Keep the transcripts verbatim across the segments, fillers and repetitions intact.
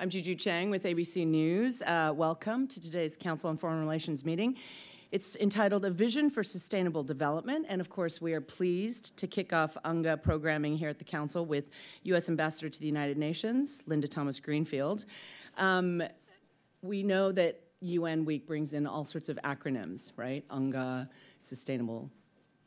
I'm Juju Chang with A B C News. Uh, welcome to today's Council on Foreign Relations meeting. It's entitled A Vision for Sustainable Development, and of course we are pleased to kick off U N G A programming here at the Council with U S Ambassador to the United Nations, Linda Thomas-Greenfield. Um, we know that U N Week brings in all sorts of acronyms, right? U N G A, Sustainable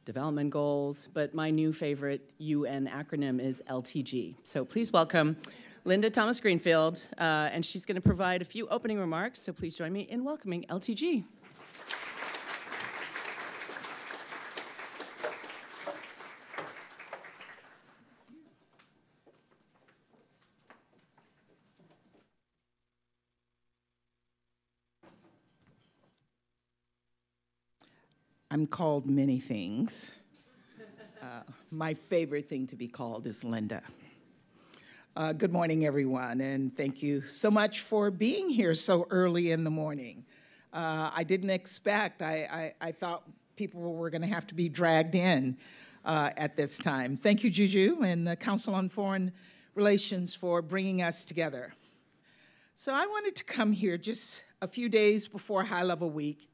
Development Goals, but my new favorite U N acronym is L T G. So please welcome Linda Thomas-Greenfield, uh, and she's going to provide a few opening remarks, so please join me in welcoming L T G. I'm called many things. Uh, my favorite thing to be called is Linda. Uh, good morning, everyone, and thank you so much for being here so early in the morning. Uh, I didn't expect, I, I, I thought people were gonna have to be dragged in uh, at this time. Thank you, Juju, and the Council on Foreign Relations for bringing us together. So I wanted to come here just a few days before High Level Week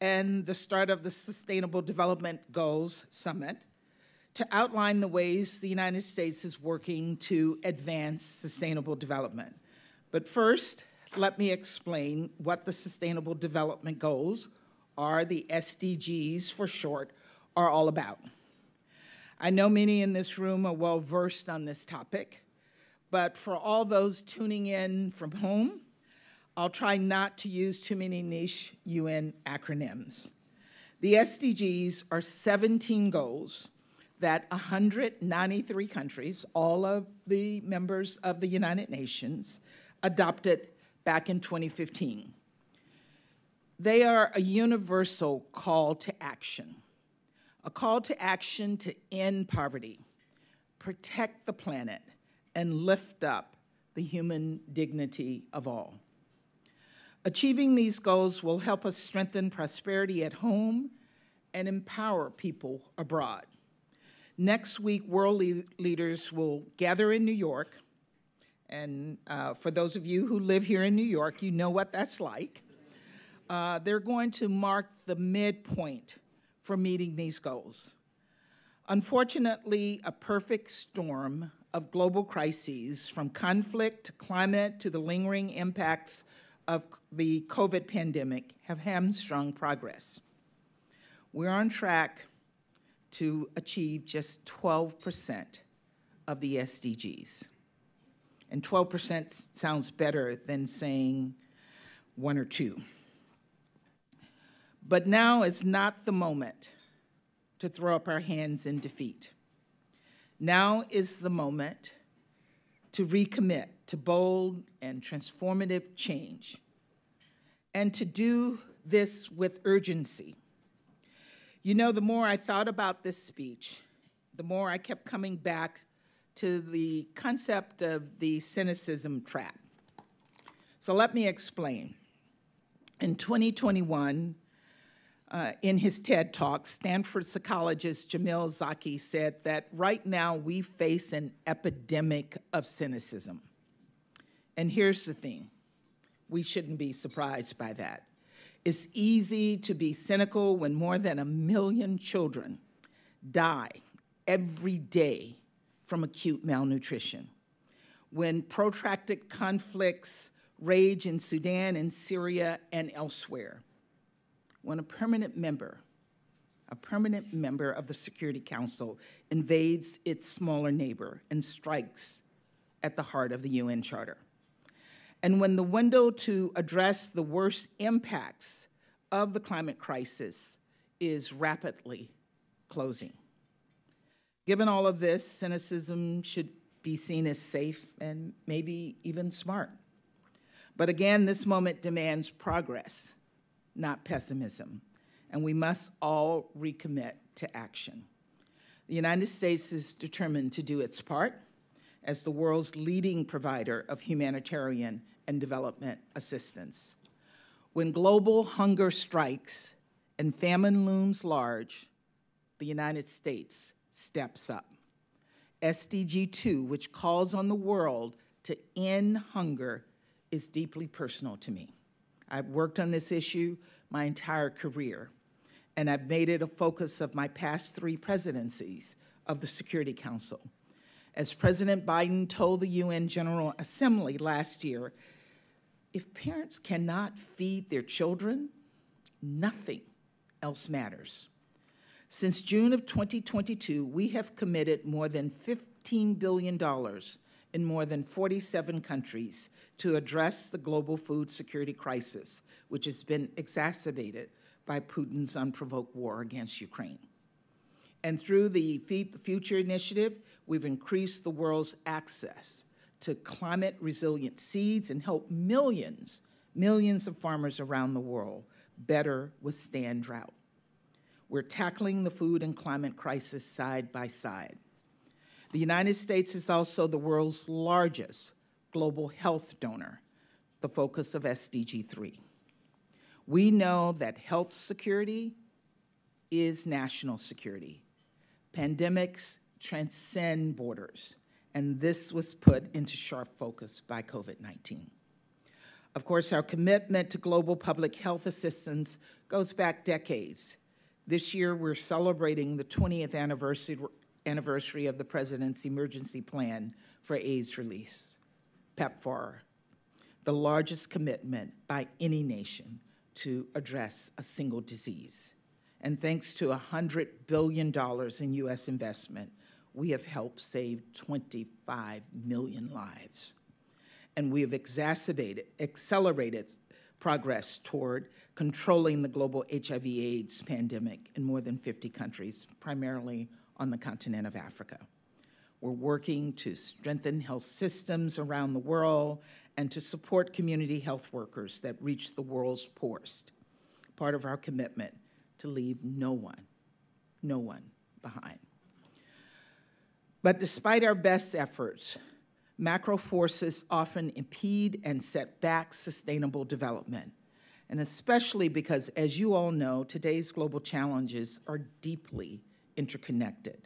and the start of the Sustainable Development Goals Summit to outline the ways the United States is working to advance sustainable development. But first, let me explain what the Sustainable Development Goals, or the S D Gs for short, are all about. I know many in this room are well-versed on this topic, but for all those tuning in from home, I'll try not to use too many niche U N acronyms. The S D Gs are seventeen goals that one hundred ninety-three countries, all of the members of the United Nations, adopted back in twenty fifteen. They are a universal call to action, a call to action to end poverty, protect the planet, and lift up the human dignity of all. Achieving these goals will help us strengthen prosperity at home and empower people abroad. Next week, world le leaders will gather in New York. And uh, for those of you who live here in New York, you know what that's like. Uh, they're going to mark the midpoint for meeting these goals. Unfortunately, a perfect storm of global crises, from conflict to climate to the lingering impacts of the COVID pandemic, have hamstrung progress. We're on track to achieve just twelve percent of the S D Gs. And twelve percent sounds better than saying one or two. But now is not the moment to throw up our hands in defeat. Now is the moment to recommit to bold and transformative change, and to do this with urgency. You know, the more I thought about this speech, the more I kept coming back to the concept of the cynicism trap. So let me explain. In twenty twenty-one, uh, in his TED Talk, Stanford psychologist Jamil Zaki said that right now we face an epidemic of cynicism. And here's the thing, we shouldn't be surprised by that. It's easy to be cynical when more than a million children die every day from acute malnutrition, when protracted conflicts rage in Sudan and Syria and elsewhere, when a permanent member, a permanent member of the Security Council invades its smaller neighbor and strikes at the heart of the U N Charter. And when the window to address the worst impacts of the climate crisis is rapidly closing. Given all of this, cynicism should be seen as safe and maybe even smart. But again, this moment demands progress, not pessimism, and we must all recommit to action. The United States is determined to do its part as the world's leading provider of humanitarian and development assistance. When global hunger strikes and famine looms large, the United States steps up. S D G two, which calls on the world to end hunger, is deeply personal to me. I've worked on this issue my entire career, and I've made it a focus of my past three presidencies of the Security Council. As President Biden told the U N General Assembly last year, if parents cannot feed their children, nothing else matters. Since June of twenty twenty-two, we have committed more than fifteen billion dollars in more than forty-seven countries to address the global food security crisis, which has been exacerbated by Putin's unprovoked war against Ukraine. And through the Feed the Future initiative, we've increased the world's access to climate-resilient seeds and helped millions, millions of farmers around the world better withstand drought. We're tackling the food and climate crisis side by side. The United States is also the world's largest global health donor, the focus of S D G three. We know that health security is national security. Pandemics transcend borders, and this was put into sharp focus by COVID nineteen. Of course, our commitment to global public health assistance goes back decades. This year, we're celebrating the twentieth anniversary anniversary of the President's Emergency Plan for AIDS Relief, PEPFAR, the largest commitment by any nation to address a single disease. And thanks to one hundred billion dollars in U S investment, we have helped save twenty-five million lives. And we have exacerbated, accelerated progress toward controlling the global H I V AIDS pandemic in more than fifty countries, primarily on the continent of Africa. We're working to strengthen health systems around the world and to support community health workers that reach the world's poorest, part of our commitment to leave no one, no one behind. But despite our best efforts, macro forces often impede and set back sustainable development, and especially because, as you all know, today's global challenges are deeply interconnected.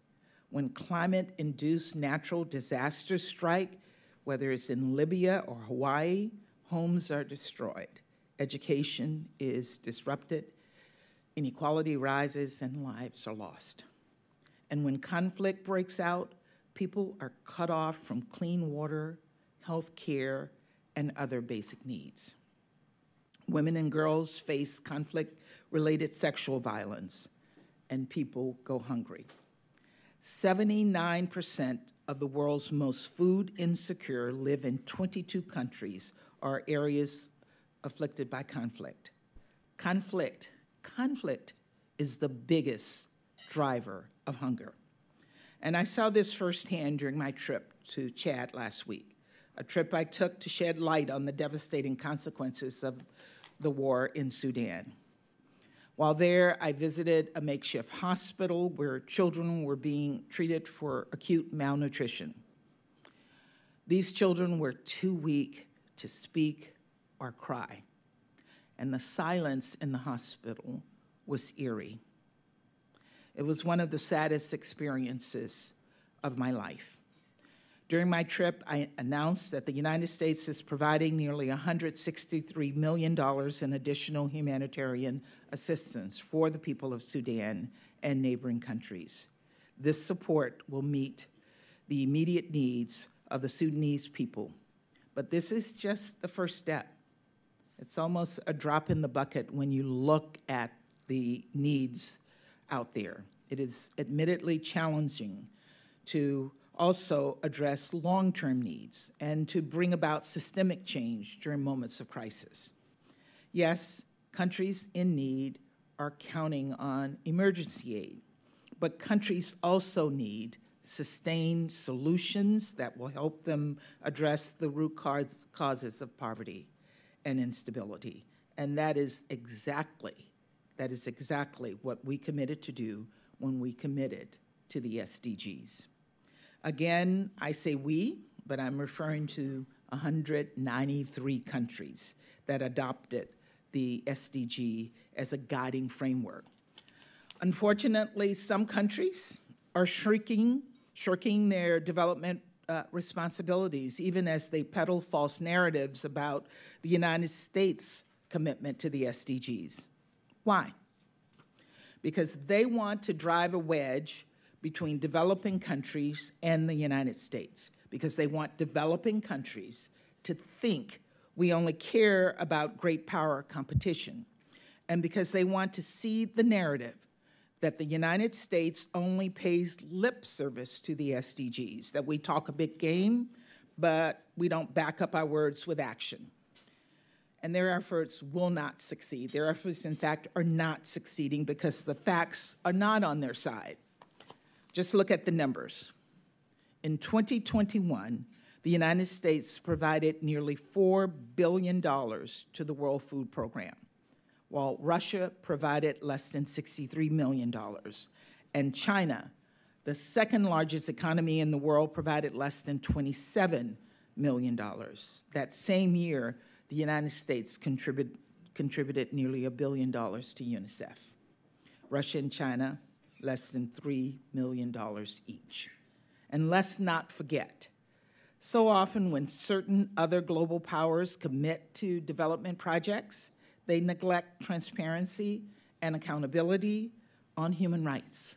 When climate-induced natural disasters strike, whether it's in Libya or Hawaii, homes are destroyed, education is disrupted, inequality rises, and lives are lost. And when conflict breaks out, people are cut off from clean water, health care, and other basic needs. Women and girls face conflict-related sexual violence, and people go hungry. seventy-nine percent of the world's most food insecure live in twenty-two countries or areas afflicted by conflict. Conflict, conflict is the biggest driver of hunger. And I saw this firsthand during my trip to Chad last week, a trip I took to shed light on the devastating consequences of the war in Sudan. While there, I visited a makeshift hospital where children were being treated for acute malnutrition. These children were too weak to speak or cry, and the silence in the hospital was eerie. It was one of the saddest experiences of my life. During my trip, I announced that the United States is providing nearly one hundred sixty-three million dollars in additional humanitarian assistance for the people of Sudan and neighboring countries. This support will meet the immediate needs of the Sudanese people. But this is just the first step. It's almost a drop in the bucket when you look at the needs out there. It is admittedly challenging to also address long-term needs and to bring about systemic change during moments of crisis. Yes, countries in need are counting on emergency aid, but countries also need sustained solutions that will help them address the root causes of poverty and instability. And that is exactly, that is exactly what we committed to do when we committed to the S D Gs. Again, I say we, but I'm referring to one hundred ninety-three countries that adopted the S D G as a guiding framework. Unfortunately, some countries are shrinking, shirking their development uh, responsibilities, even as they peddle false narratives about the United States' commitment to the S D Gs. Why? Because they want to drive a wedge between developing countries and the United States, because they want developing countries to think we only care about great power competition, and because they want to seed the narrative that the United States only pays lip service to the S D Gs, that we talk a big game, but we don't back up our words with action. And their efforts will not succeed. Their efforts, in fact, are not succeeding because the facts are not on their side. Just look at the numbers. In twenty twenty-one, the United States provided nearly four billion dollars to the World Food Program, while Russia provided less than sixty-three million dollars. And China, the second largest economy in the world, provided less than twenty-seven million dollars. That same year, the United States contribute, contributed nearly a billion dollars to UNICEF. Russia and China, less than three million dollars each. And let's not forget, so often when certain other global powers commit to development projects, they neglect transparency and accountability on human rights.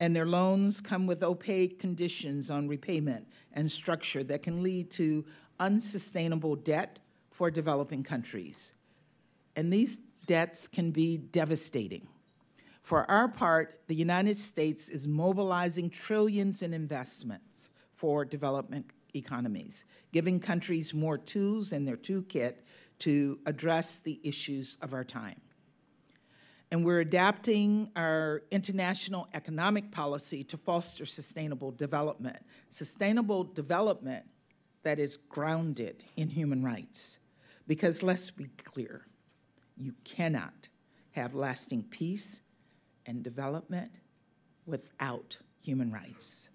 And their loans come with opaque conditions on repayment and structure that can lead to unsustainable debt for developing countries. And these debts can be devastating. For our part, the United States is mobilizing trillions in investments for development economies, giving countries more tools in their toolkit to address the issues of our time. And we're adapting our international economic policy to foster sustainable development, sustainable development that is grounded in human rights. Because let's be clear, you cannot have lasting peace and development without human rights.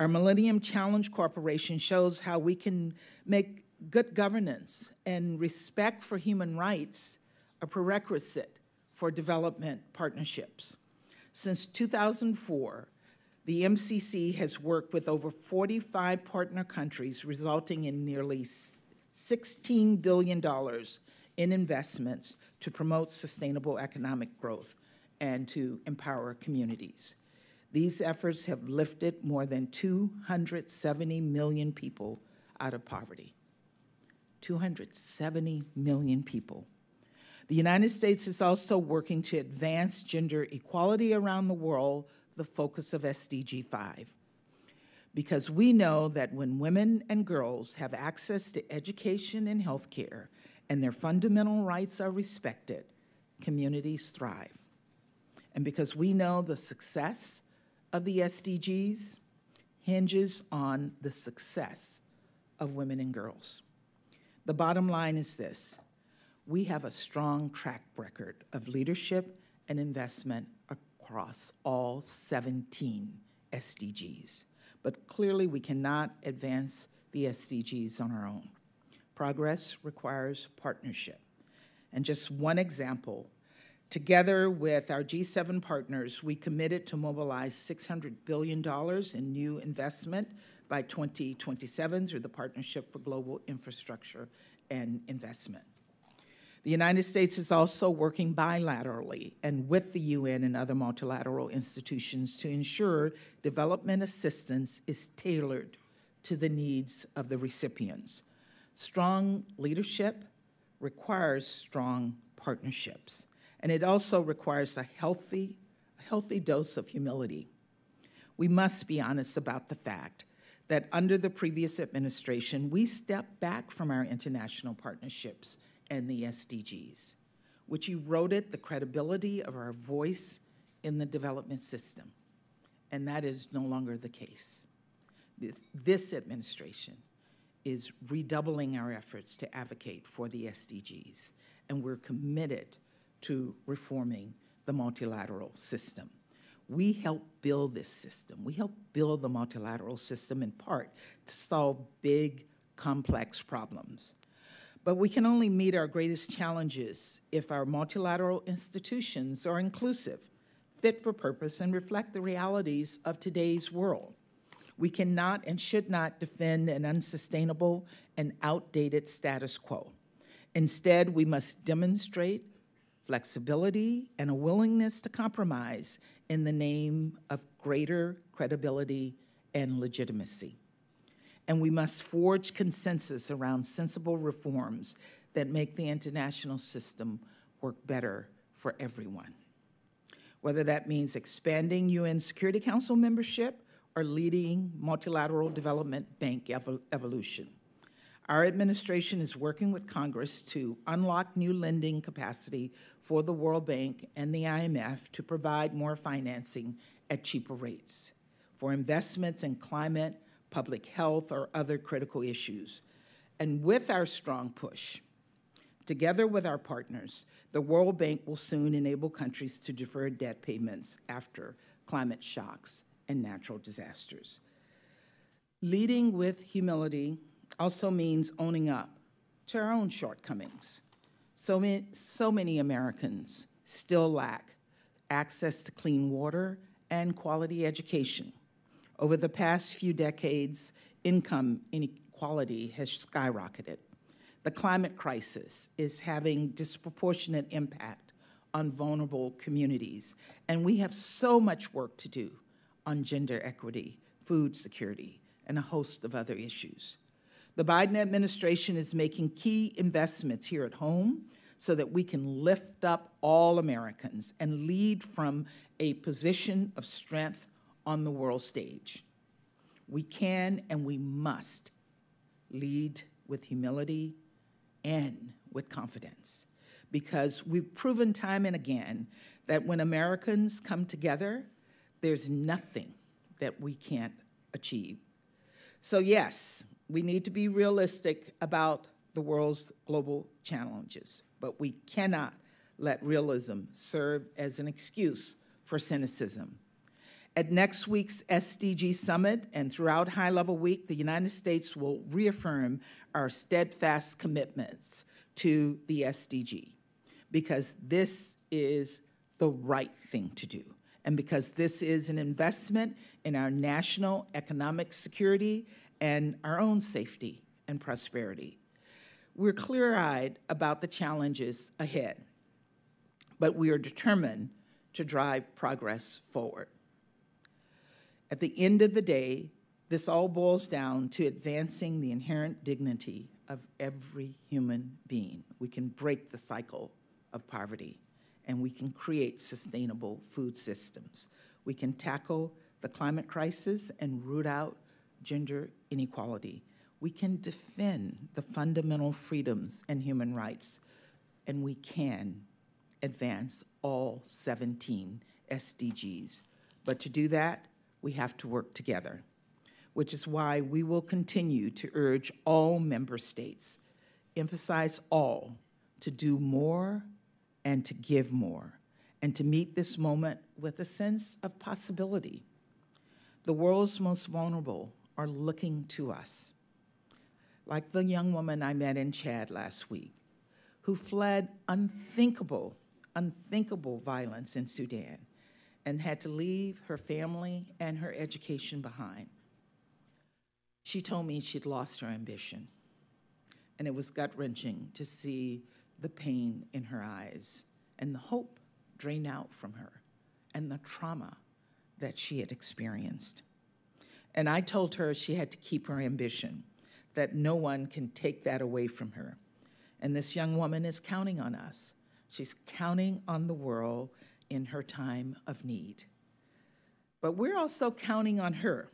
Our Millennium Challenge Corporation shows how we can make good governance and respect for human rights a prerequisite for development partnerships. Since two thousand four, the M C C has worked with over forty-five partner countries, resulting in nearly sixteen billion dollars in investments to promote sustainable economic growth and to empower communities. These efforts have lifted more than two hundred seventy million people out of poverty. two hundred seventy million people. The United States is also working to advance gender equality around the world, the focus of S D G five. Because we know that when women and girls have access to education and health care, and their fundamental rights are respected, communities thrive. And because we know the success of the S D Gs hinges on the success of women and girls. The bottom line is this: we have a strong track record of leadership and investment across all seventeen S D Gs, but clearly we cannot advance the S D Gs on our own. Progress requires partnership. And just one example, together with our G seven partners, we committed to mobilize six hundred billion dollars in new investment by twenty twenty-seven through the Partnership for Global Infrastructure and Investment. The United States is also working bilaterally and with the U N and other multilateral institutions to ensure development assistance is tailored to the needs of the recipients. Strong leadership requires strong partnerships. And it also requires a healthy, healthy dose of humility. We must be honest about the fact that under the previous administration, we stepped back from our international partnerships and the S D Gs, which eroded the credibility of our voice in the development system. And that is no longer the case. This, this administration is redoubling our efforts to advocate for the S D Gs, and we're committed to reforming the multilateral system. We helped build this system. We helped build the multilateral system in part to solve big, complex problems. But we can only meet our greatest challenges if our multilateral institutions are inclusive, fit for purpose, and reflect the realities of today's world. We cannot and should not defend an unsustainable and outdated status quo. Instead, we must demonstrate flexibility and a willingness to compromise in the name of greater credibility and legitimacy. And we must forge consensus around sensible reforms that make the international system work better for everyone. Whether that means expanding U N Security Council membership or leading multilateral development bank evol- evolution. Our administration is working with Congress to unlock new lending capacity for the World Bank and the I M F to provide more financing at cheaper rates for investments in climate, public health, or other critical issues. And with our strong push, together with our partners, the World Bank will soon enable countries to defer debt payments after climate shocks and natural disasters. Leading with humility also means owning up to our own shortcomings. So many, so many Americans still lack access to clean water and quality education. Over the past few decades, income inequality has skyrocketed. The climate crisis is having disproportionate impact on vulnerable communities, and we have so much work to do on gender equity, food security, and a host of other issues. The Biden administration is making key investments here at home so that we can lift up all Americans and lead from a position of strength on the world stage. We can and we must lead with humility and with confidence, because we've proven time and again that when Americans come together, there's nothing that we can't achieve. So yes, we need to be realistic about the world's global challenges, but we cannot let realism serve as an excuse for cynicism. At next week's S D G summit and throughout High Level Week, the United States will reaffirm our steadfast commitments to the S D G, because this is the right thing to do, and because this is an investment in our national economic security and our own safety and prosperity. We're clear-eyed about the challenges ahead, but we are determined to drive progress forward. At the end of the day, this all boils down to advancing the inherent dignity of every human being. We can break the cycle of poverty, and we can create sustainable food systems. We can tackle the climate crisis and root out gender inequality. We can defend the fundamental freedoms and human rights, and we can advance all seventeen S D Gs. But to do that, we have to work together, which is why we will continue to urge all member states, emphasize all, to do more and to give more, and to meet this moment with a sense of possibility. The world's most vulnerable are looking to us, like the young woman I met in Chad last week, who fled unthinkable, unthinkable violence in Sudan and had to leave her family and her education behind. She told me she'd lost her ambition, and it was gut-wrenching to see the pain in her eyes and the hope drain out from her and the trauma that she had experienced. And I told her she had to keep her ambition, that no one can take that away from her. And this young woman is counting on us. She's counting on the world in her time of need. But we're also counting on her.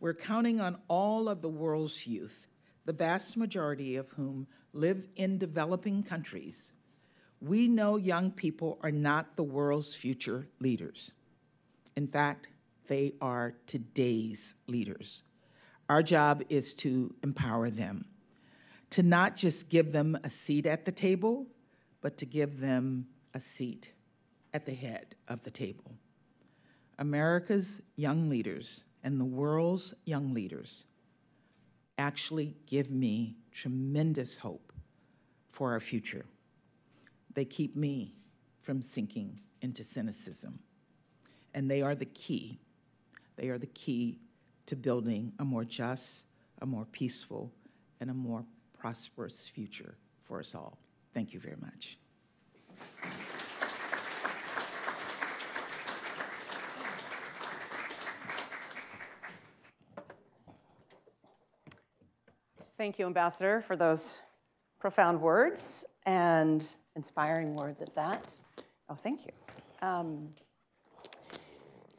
We're counting on all of the world's youth, the vast majority of whom live in developing countries. We know young people are not the world's future leaders. In fact, they are today's leaders. Our job is to empower them, to not just give them a seat at the table, but to give them a seat at the head of the table. America's young leaders and the world's young leaders actually give me tremendous hope for our future. They keep me from sinking into cynicism, and they are the key. They are the key to building a more just, a more peaceful, and a more prosperous future for us all. Thank you very much. Thank you, Ambassador, for those profound words and inspiring words at that. Oh, thank you. Um,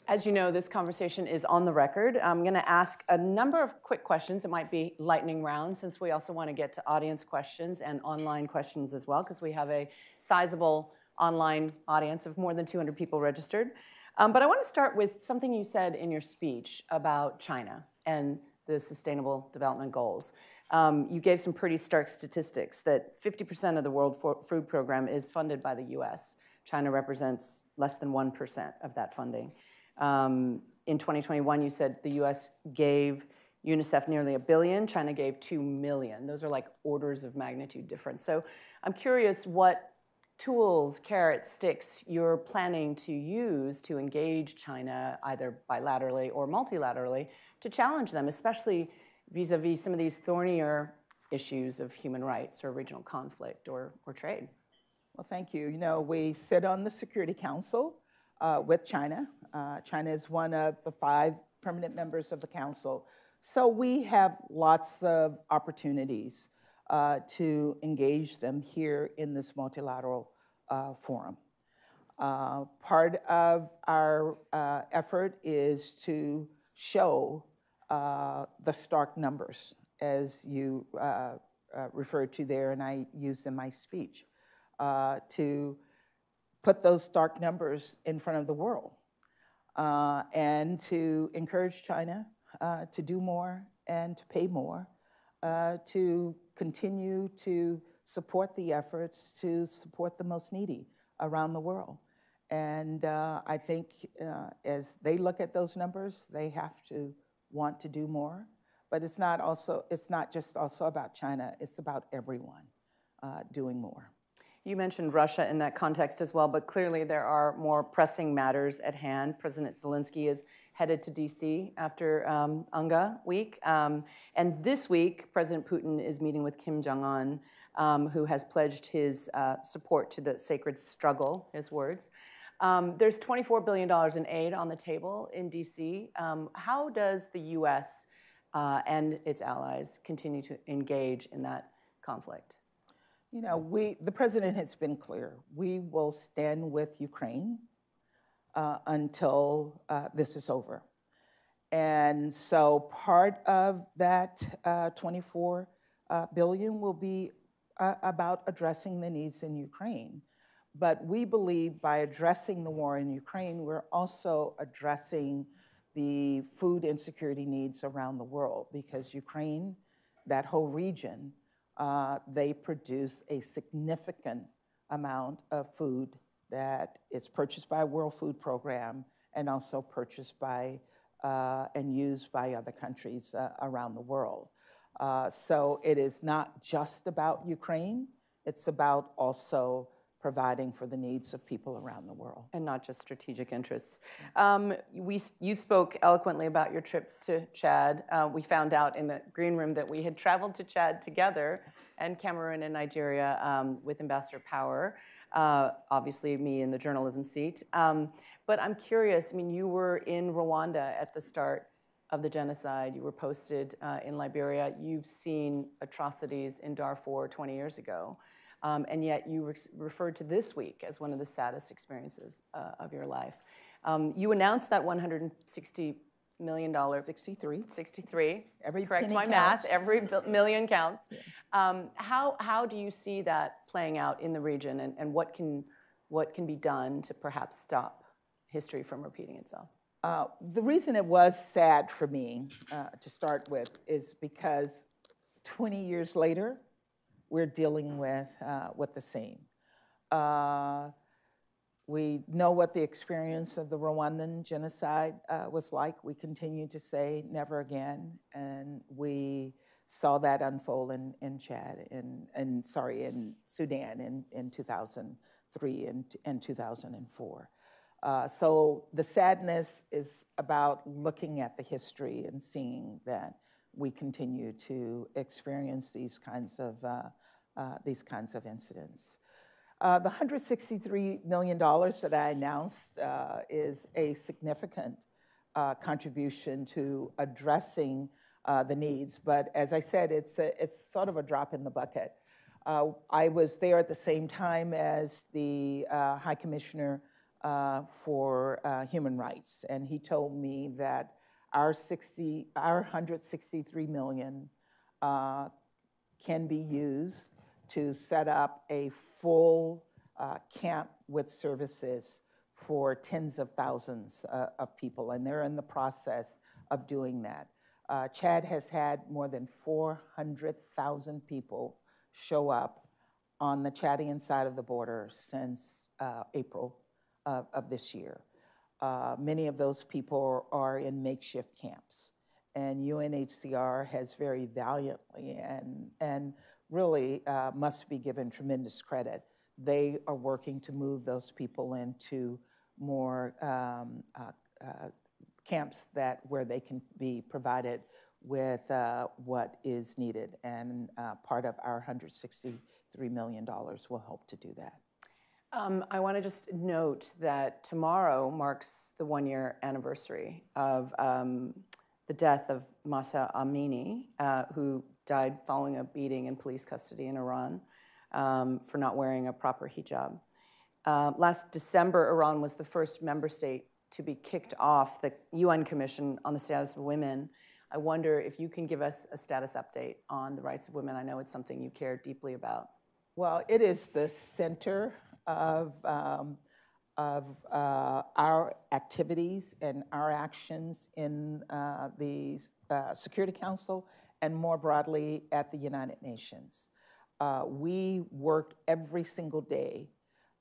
As you know, this conversation is on the record. I'm gonna ask a number of quick questions. It might be lightning round, since we also wanna get to audience questions and online questions as well, because we have a sizable online audience of more than two hundred people registered. Um, but I wanna start with something you said in your speech about China and the Sustainable Development Goals. Um, you gave some pretty stark statistics that fifty percent of the World Food Program is funded by the U S. China represents less than one percent of that funding. Um, in twenty twenty-one, you said the U S gave UNICEF nearly a billion, China gave two million. Those are like orders of magnitude difference. So I'm curious what tools, carrots, sticks you're planning to use to engage China, either bilaterally or multilaterally, to challenge them, especially vis-a-vis some of these thornier issues of human rights or regional conflict or, or trade. Well, thank you. You know, we sit on the Security Council Uh, with China. Uh, China is one of the five permanent members of the Council. So we have lots of opportunities uh, to engage them here in this multilateral uh, forum. Uh, part of our uh, effort is to show uh, the stark numbers, as you uh, uh, referred to there, and I used in my speech, uh, to put those stark numbers in front of the world, uh, and to encourage China uh, to do more and to pay more, uh, to continue to support the efforts to support the most needy around the world. And uh, I think uh, as they look at those numbers, they have to want to do more. But it's not also, it's not just also about China, it's about everyone uh, doing more. You mentioned Russia in that context as well, but clearly there are more pressing matters at hand. President Zelensky is headed to D C after um, UNGA week. Um, and this week, President Putin is meeting with Kim Jong-un, um, who has pledged his uh, support to the sacred struggle, his words. Um, there's twenty-four billion dollars in aid on the table in D C Um, how does the U S uh, and its allies continue to engage in that conflict? You know, we, the president has been clear. We will stand with Ukraine uh, until uh, this is over. And so part of that uh, twenty-four billion dollars will be uh, about addressing the needs in Ukraine. But we believe by addressing the war in Ukraine, we're also addressing the food insecurity needs around the world, because Ukraine, that whole region, Uh, they produce a significant amount of food that is purchased by World Food Program and also purchased by uh, and used by other countries uh, around the world. Uh, so it is not just about Ukraine, it's about also providing for the needs of people around the world. And not just strategic interests. Um, we, you spoke eloquently about your trip to Chad. Uh, we found out in the green room that we had traveled to Chad together, and Cameroon and Nigeria, um, with Ambassador Power, uh, obviously me in the journalism seat. Um, but I'm curious, I mean, you were in Rwanda at the start of the genocide, you were posted uh, in Liberia, you've seen atrocities in Darfur twenty years ago. Um, and yet you re referred to this week as one of the saddest experiences uh, of your life. Um, you announced that one hundred sixty million dollars. sixty-three. sixty-three. Every Correct my counts. math. Every million counts. Yeah. Um, how, how do you see that playing out in the region, and, and what, can, what can be done to perhaps stop history from repeating itself? Uh, the reason it was sad for me, uh, to start with, is because twenty years later, we're dealing with, uh, with the same. Uh, we know what the experience of the Rwandan genocide uh, was like. We continue to say never again, and we saw that unfold in, in Chad, in, in, sorry, in Sudan in, in two thousand three and, and two thousand four. Uh, so the sadness is about looking at the history and seeing that we continue to experience these kinds of uh, uh, these kinds of incidents. Uh, the one hundred sixty-three million dollars that I announced uh, is a significant uh, contribution to addressing uh, the needs. But as I said, it's a, it's sort of a drop in the bucket. Uh, I was there at the same time as the uh, High Commissioner uh, for uh, Human Rights, and he told me that our sixty, our one hundred sixty-three million uh, can be used to set up a full uh, camp with services for tens of thousands uh, of people, and they're in the process of doing that. Uh, Chad has had more than four hundred thousand people show up on the Chadian side of the border since uh, April of, of this year. Uh, many of those people are in makeshift camps, and U N H C R has very valiantly and, and really uh, must be given tremendous credit. They are working to move those people into more um, uh, uh, camps that where they can be provided with uh, what is needed, and uh, part of our one hundred sixty-three million dollars will help to do that. Um, I want to just note that tomorrow marks the one-year anniversary of um, the death of Mahsa Amini, uh, who died following a beating in police custody in Iran um, for not wearing a proper hijab. Uh, last December, Iran was the first member state to be kicked off the U N Commission on the Status of Women. I wonder if you can give us a status update on the rights of women. I know it's something you care deeply about. Well, it is the center of, um, of uh, our activities and our actions in uh, the uh, Security Council, and more broadly at the United Nations. Uh, we work every single day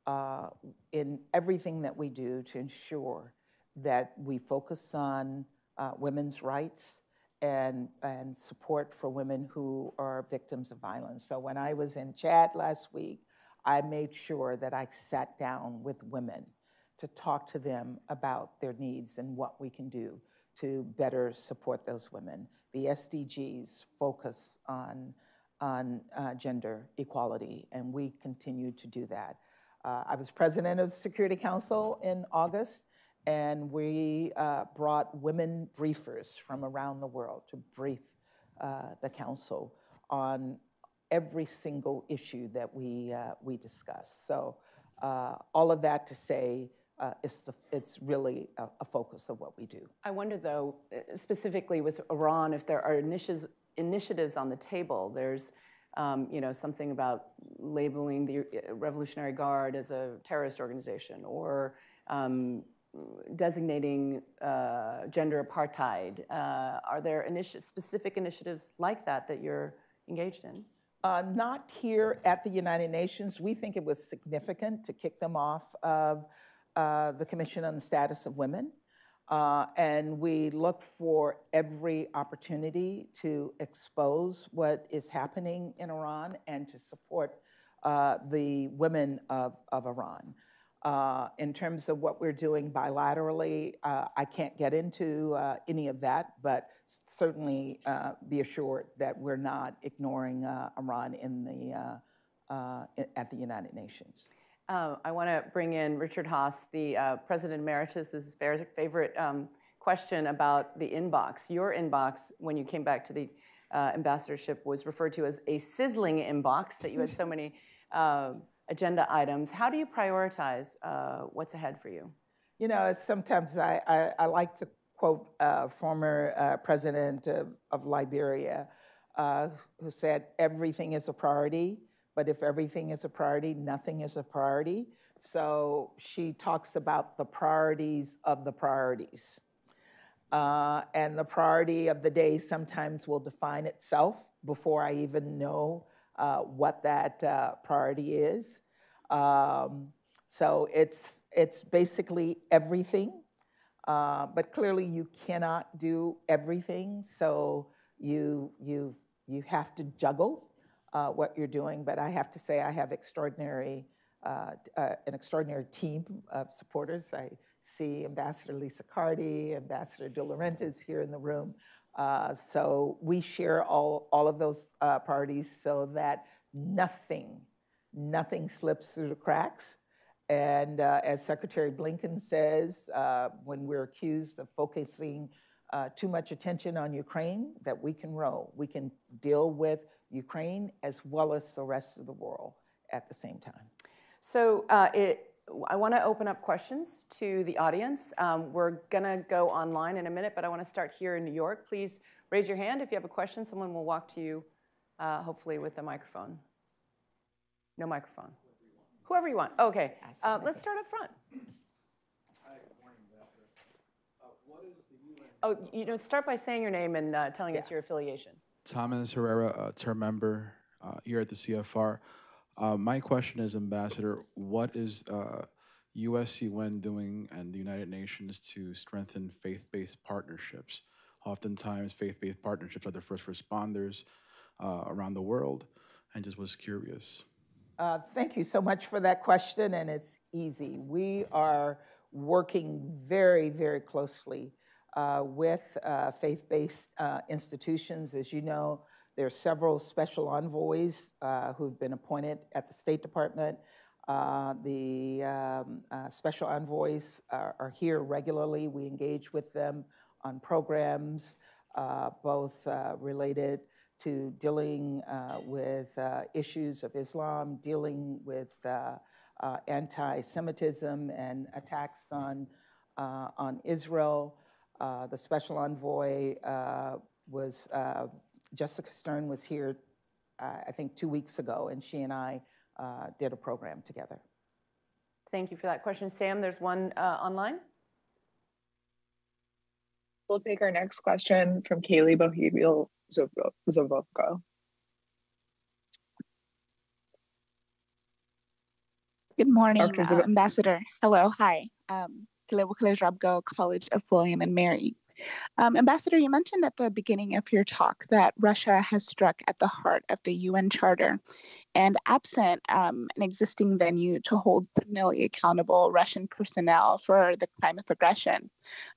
uh, in everything that we do to ensure that we focus on uh, women's rights and, and support for women who are victims of violence. So when I was in Chad last week, I made sure that I sat down with women to talk to them about their needs and what we can do to better support those women. The S D Gs focus on, on uh, gender equality, and we continue to do that. Uh, I was president of the Security Council in August, and we uh, brought women briefers from around the world to brief uh, the council on every single issue that we, uh, we discuss. So uh, all of that to say, Uh, it's, the, it's really a, a focus of what we do. I wonder, though, specifically with Iran, if there are initi initiatives on the table. There's um, you know, something about labeling the Revolutionary Guard as a terrorist organization, or um, designating uh, gender apartheid. Uh, are there initi specific initiatives like that that you're engaged in? Uh, not here at the United Nations. We think it was significant to kick them off of Uh, the Commission on the Status of Women, uh, and we look for every opportunity to expose what is happening in Iran and to support uh, the women of, of Iran. Uh, in terms of what we're doing bilaterally, uh, I can't get into uh, any of that, but certainly uh, be assured that we're not ignoring uh, Iran in the, uh, uh, at the United Nations. Uh, I want to bring in Richard Haas, the uh, President Emeritus's favorite um, question about the inbox. Your inbox, when you came back to the uh, ambassadorship, was referred to as a sizzling inbox, that you had so many uh, agenda items. How do you prioritize uh, what's ahead for you? You know, sometimes I, I, I like to quote uh, former uh, president of, of Liberia, uh, who said, "Everything is a priority. But if everything is a priority, nothing is a priority." So she talks about the priorities of the priorities. Uh, and the priority of the day sometimes will define itself before I even know uh, what that uh, priority is. Um, so it's, it's basically everything. Uh, but clearly you cannot do everything, so you, you, you have to juggle Uh, what you're doing, but I have to say I have extraordinary uh, uh, an extraordinary team of supporters. I see Ambassador Lisa Cardi, Ambassador De Laurentiis here in the room. Uh, so we share all, all of those uh, priorities so that nothing, nothing slips through the cracks. And uh, as Secretary Blinken says, uh, when we're accused of focusing uh, too much attention on Ukraine, that we can row. We can deal with Ukraine as well as the rest of the world at the same time. So uh, it, I want to open up questions to the audience. Um, we're going to go online in a minute, but I want to start here in New York. Please raise your hand if you have a question. Someone will walk to you, uh, hopefully with a microphone. No microphone. Whoever you want. Okay. Uh, let's start up front. Hi, good morning, Ambassador. Uh, what is the U N? Oh, you know, start by saying your name and uh, telling yeah. us your affiliation. Thomas Herrera, uh, term member uh, here at the C F R. Uh, my question is, Ambassador, what is uh, U S U N doing and the United Nations to strengthen faith-based partnerships? Oftentimes, faith-based partnerships are the first responders uh, around the world, and just was curious. Uh, thank you so much for that question, and it's easy. We are working very, very closely uh, with uh, faith-based uh, institutions. As you know, there are several special envoys uh, who've been appointed at the State Department. Uh, the um, uh, special envoys are, are here regularly. We engage with them on programs, uh, both uh, related to dealing uh, with uh, issues of Islam, dealing with uh, uh, anti-Semitism and attacks on, uh, on Israel. Uh, the special envoy uh, was, uh, Jessica Stern was here, uh, I think two weeks ago, and she and I uh, did a program together. Thank you for that question. Sam, there's one uh, online. We'll take our next question from Kaylee Boheville-Zovovko. Zovovko. Good morning, okay, uh, Ambassador. Hello, hi. Um, College of William and Mary. Um, Ambassador, you mentioned at the beginning of your talk that Russia has struck at the heart of the U N Charter, and absent um, an existing venue to hold criminally accountable Russian personnel for the crime of aggression,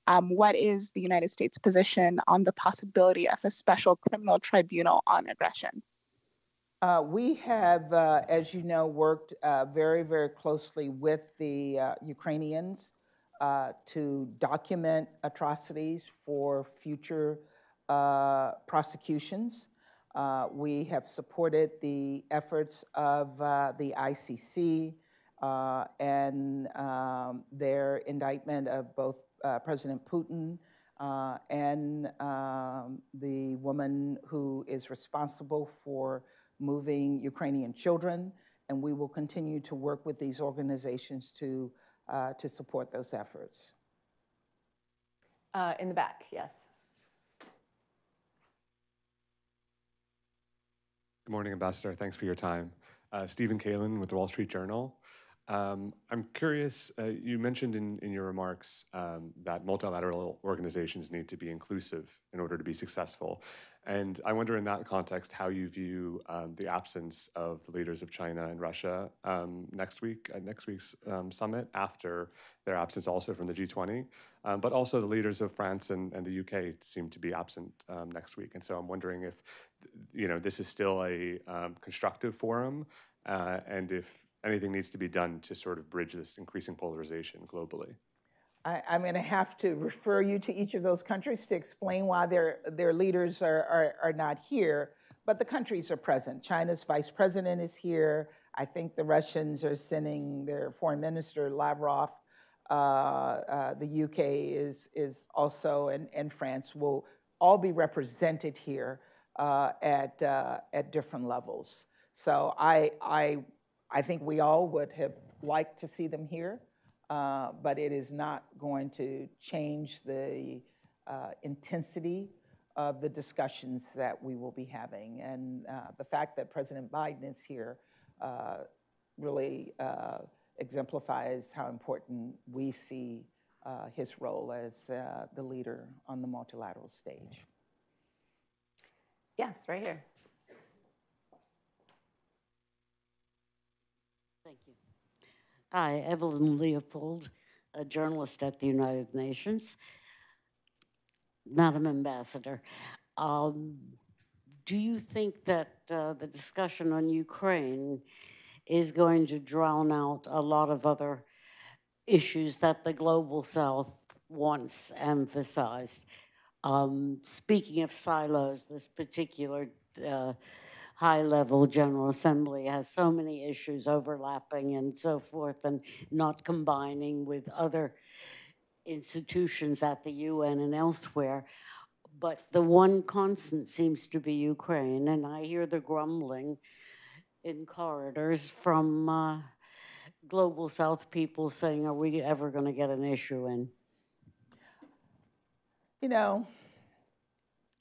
um, what is the United States position on the possibility of a special criminal tribunal on aggression? Uh, we have, uh, as you know, worked uh, very, very closely with the uh, Ukrainians Uh, to document atrocities for future uh, prosecutions. Uh, we have supported the efforts of uh, the I C C uh, and um, their indictment of both uh, President Putin uh, and um, the woman who is responsible for moving Ukrainian children. And we will continue to work with these organizations to Uh, to support those efforts. Uh, in the back, yes. Good morning, Ambassador. Thanks for your time. Uh, Stephen Kalin with The Wall Street Journal. Um, I'm curious, uh, you mentioned in, in your remarks um, that multilateral organizations need to be inclusive in order to be successful. And I wonder in that context how you view um, the absence of the leaders of China and Russia um, next week, at next week's um, summit, after their absence also from the G twenty. Um, but also the leaders of France and, and the U K seem to be absent um, next week. And so I'm wondering if, you know, this is still a um, constructive forum uh, and if anything needs to be done to sort of bridge this increasing polarization globally. I, I'm going to have to refer you to each of those countries to explain why their, their leaders are, are, are not here, but the countries are present. China's vice president is here. I think the Russians are sending their foreign minister, Lavrov. Uh, uh, the U K is, is also, and, and France will all be represented here uh, at, uh, at different levels. So I, I, I think we all would have liked to see them here. Uh, but it is not going to change the uh, intensity of the discussions that we will be having. And uh, the fact that President Biden is here uh, really uh, exemplifies how important we see uh, his role as uh, the leader on the multilateral stage. Yes, right here. Thank you. Hi, Evelyn Leopold, a journalist at the United Nations. Madam Ambassador, um, do you think that uh, the discussion on Ukraine is going to drown out a lot of other issues that the Global South once emphasized? Um, speaking of silos, this particular uh, high-level General Assembly has so many issues overlapping and so forth and not combining with other institutions at the U N and elsewhere. But the one constant seems to be Ukraine, and I hear the grumbling in corridors from uh, Global South people saying, are we ever going to get an issue in? You know,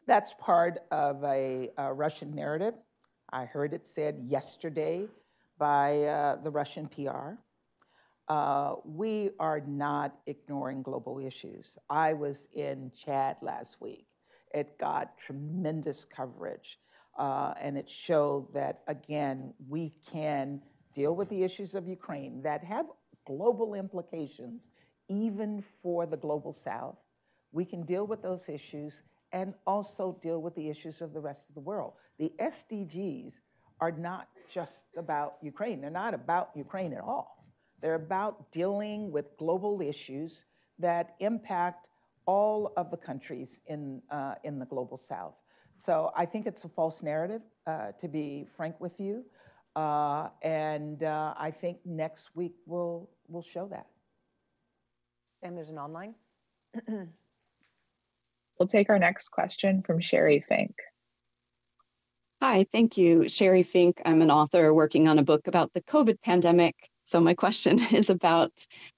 that's part of a, a Russian narrative. I heard it said yesterday by uh, the Russian P R. Uh, we are not ignoring global issues. I was in Chad last week. It got tremendous coverage, uh, and it showed that, again, we can deal with the issues of Ukraine that have global implications, even for the Global South. We can deal with those issues and also deal with the issues of the rest of the world. The S D Gs are not just about Ukraine. They're not about Ukraine at all. They're about dealing with global issues that impact all of the countries in, uh, in the Global South. So I think it's a false narrative, uh, to be frank with you. Uh, and uh, I think next week we'll, we'll show that. And there's an online. We'll take our next question from Sherry Fink. Hi, thank you. Sherry Fink. I'm an author working on a book about the COVID pandemic. So my question is about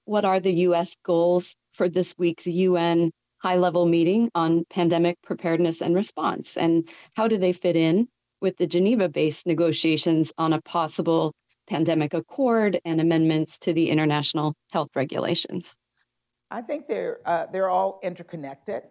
what are the U S goals for this week's U N high-level meeting on pandemic preparedness and response, and how do they fit in with the Geneva-based negotiations on a possible pandemic accord and amendments to the international health regulations? I think they're, uh, they're all interconnected.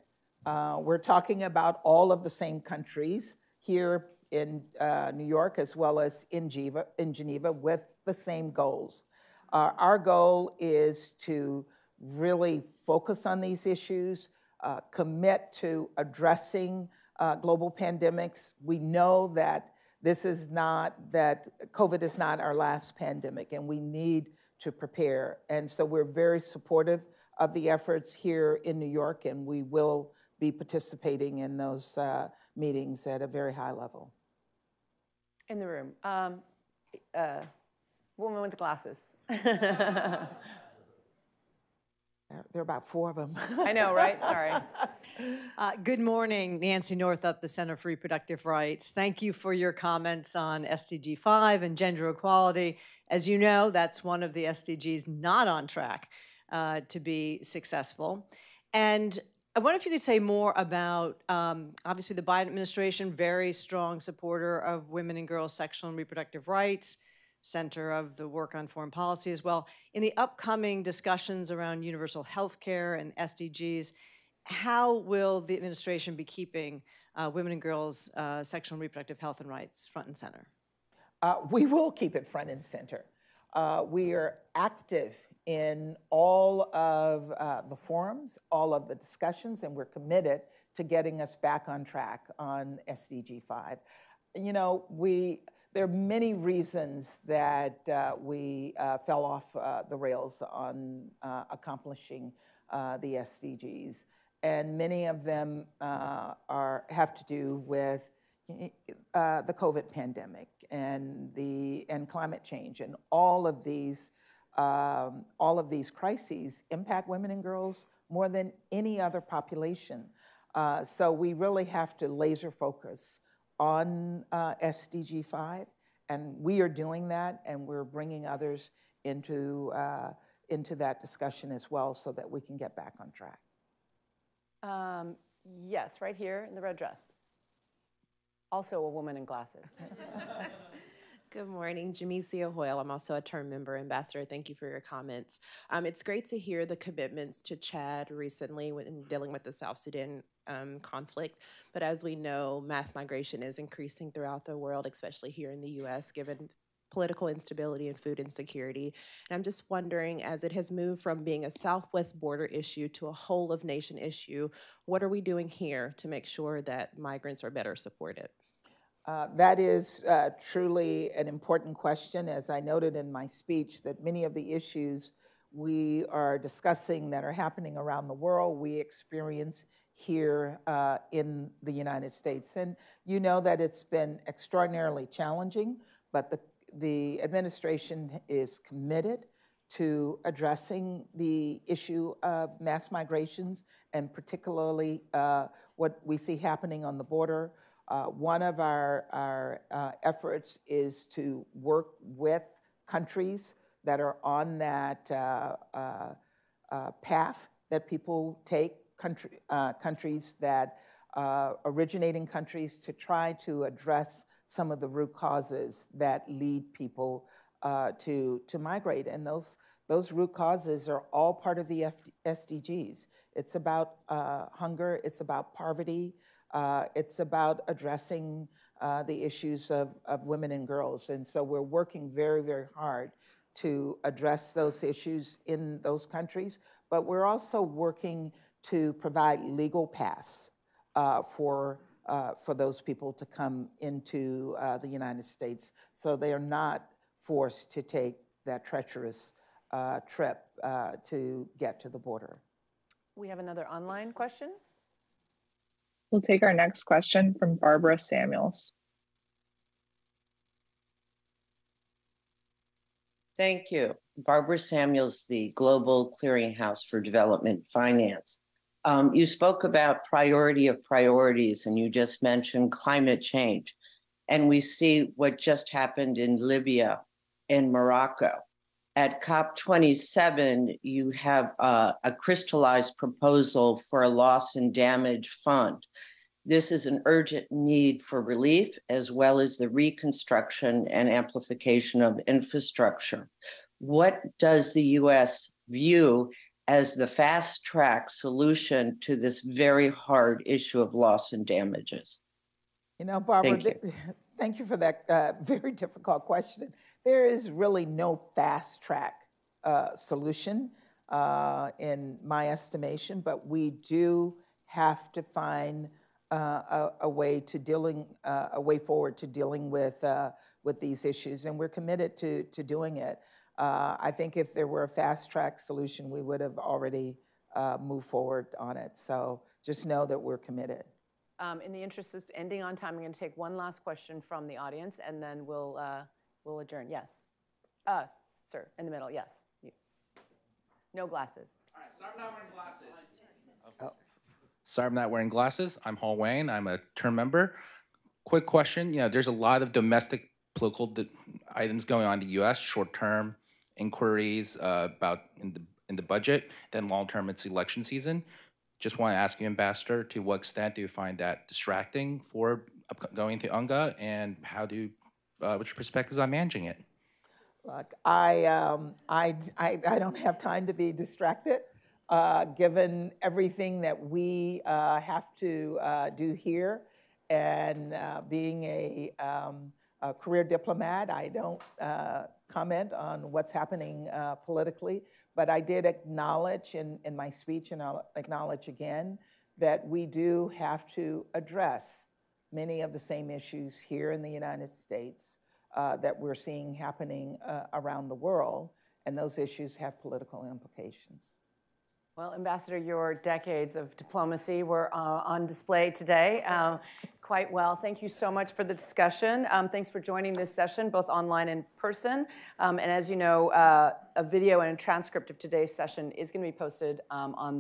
Uh, we're talking about all of the same countries here in uh, New York, as well as in Geneva, in Geneva with the same goals. Uh, our goal is to really focus on these issues, uh, commit to addressing uh, global pandemics. We know that this is not, that COVID is not our last pandemic, and we need to prepare. And so we're very supportive of the efforts here in New York, and we will be participating in those uh, meetings at a very high level. In the room, um, uh, woman with the glasses. There are about four of them. I know, right? Sorry. Uh, good morning, Nancy Northup, the Center for Reproductive Rights. Thank you for your comments on S D G five and gender equality. As you know, that's one of the S D Gs not on track uh, to be successful. And I wonder if you could say more about, um, obviously, the Biden administration, very strong supporter of women and girls' sexual and reproductive rights, center of the work on foreign policy as well. In the upcoming discussions around universal health care and S D Gs, how will the administration be keeping uh, women and girls' uh, sexual and reproductive health and rights front and center? Uh, we will keep it front and center. Uh, we are active in all of uh, the forums, all of the discussions, and we're committed to getting us back on track on S D G five. You know, we, there are many reasons that uh, we uh, fell off uh, the rails on uh, accomplishing uh, the S D Gs, and many of them uh, are, have to do with uh, the COVID pandemic and, the, and climate change, and all of these Um, all of these crises impact women and girls more than any other population. Uh, so we really have to laser focus on uh, S D G five, and we are doing that, and we're bringing others into, uh, into that discussion as well, so that we can get back on track. Um, yes, right here in the red dress. Also a woman in glasses. Good morning, Jamecia Hoyle. I'm also a term member. Ambassador, thank you for your comments. Um, it's great to hear the commitments to Chad recently in dealing with the South Sudan um, conflict. But as we know, mass migration is increasing throughout the world, especially here in the U S, given political instability and food insecurity. And I'm just wondering, as it has moved from being a Southwest border issue to a whole of nation issue, what are we doing here to make sure that migrants are better supported? Uh, that is uh, truly an important question. As I noted in my speech, that many of the issues we are discussing that are happening around the world, we experience here uh, in the United States. And you know that it's been extraordinarily challenging, but the, the administration is committed to addressing the issue of mass migrations, and particularly uh, what we see happening on the border. Uh, one of our, our uh, efforts is to work with countries that are on that uh, uh, uh, path that people take, country, uh, countries that uh, originating countries, to try to address some of the root causes that lead people uh, to, to migrate. And those, those root causes are all part of the S D Gs. It's about uh, hunger, it's about poverty, Uh, it's about addressing uh, the issues of, of women and girls. And so we're working very, very hard to address those issues in those countries. But we're also working to provide legal paths uh, for, uh, for those people to come into uh, the United States, so they are not forced to take that treacherous uh, trip uh, to get to the border. We have another online question. We'll take our next question from Barbara Samuels. Thank you. Barbara Samuels, the Global Clearinghouse for Development Finance. Um, you spoke about priority of priorities, and you just mentioned climate change. And we see what just happened in Libya and Morocco. At COP twenty-seven, you have uh, a crystallized proposal for a loss and damage fund. This is an urgent need for relief, as well as the reconstruction and amplification of infrastructure. What does the U S view as the fast-track solution to this very hard issue of loss and damages? You know, Barbara, thank you, th thank you for that uh, very difficult question. There is really no fast track uh, solution uh, in my estimation, but we do have to find uh, a, a way to dealing, uh, a way forward to dealing with, uh, with these issues, and we're committed to, to doing it. Uh, I think if there were a fast track solution, we would have already uh, moved forward on it. So just know that we're committed. Um, in the interest of ending on time, I'm gonna take one last question from the audience, and then we'll, uh... we'll adjourn. Yes. Uh, sir, in the middle. Yes. You. No glasses. All right, so I'm not wearing glasses. Oh. Sorry, I'm not wearing glasses. I'm Hall Wayne. I'm a term member. Quick question. You know, there's a lot of domestic political items going on in the U S, short-term inquiries uh, about in the, in the budget, then long-term it's election season. Just want to ask you, Ambassador, to what extent do you find that distracting for going to UNGA, and how do you Uh, what's your perspectives on managing it? Look, I, um, I, I, I don't have time to be distracted, uh, given everything that we uh, have to uh, do here. And uh, being a, um, a career diplomat, I don't uh, comment on what's happening uh, politically. But I did acknowledge in, in my speech, and I'll acknowledge again, that we do have to address many of the same issues here in the United States uh, that we're seeing happening uh, around the world, and those issues have political implications. Well, Ambassador, your decades of diplomacy were uh, on display today uh, quite well. Thank you so much for the discussion. Um, thanks for joining this session, both online and in person. Um, and as you know, uh, a video and a transcript of today's session is going to be posted um, on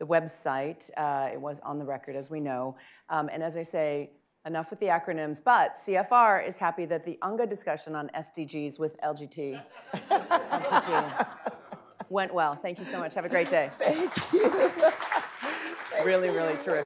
the website. Uh, it was on the record, as we know. Um, and as I say, enough with the acronyms, but C F R is happy that the UNGA discussion on S D Gs with L G T, L G T went well. Thank you so much. Have a great day. Thank you. Thank really, you. really terrific.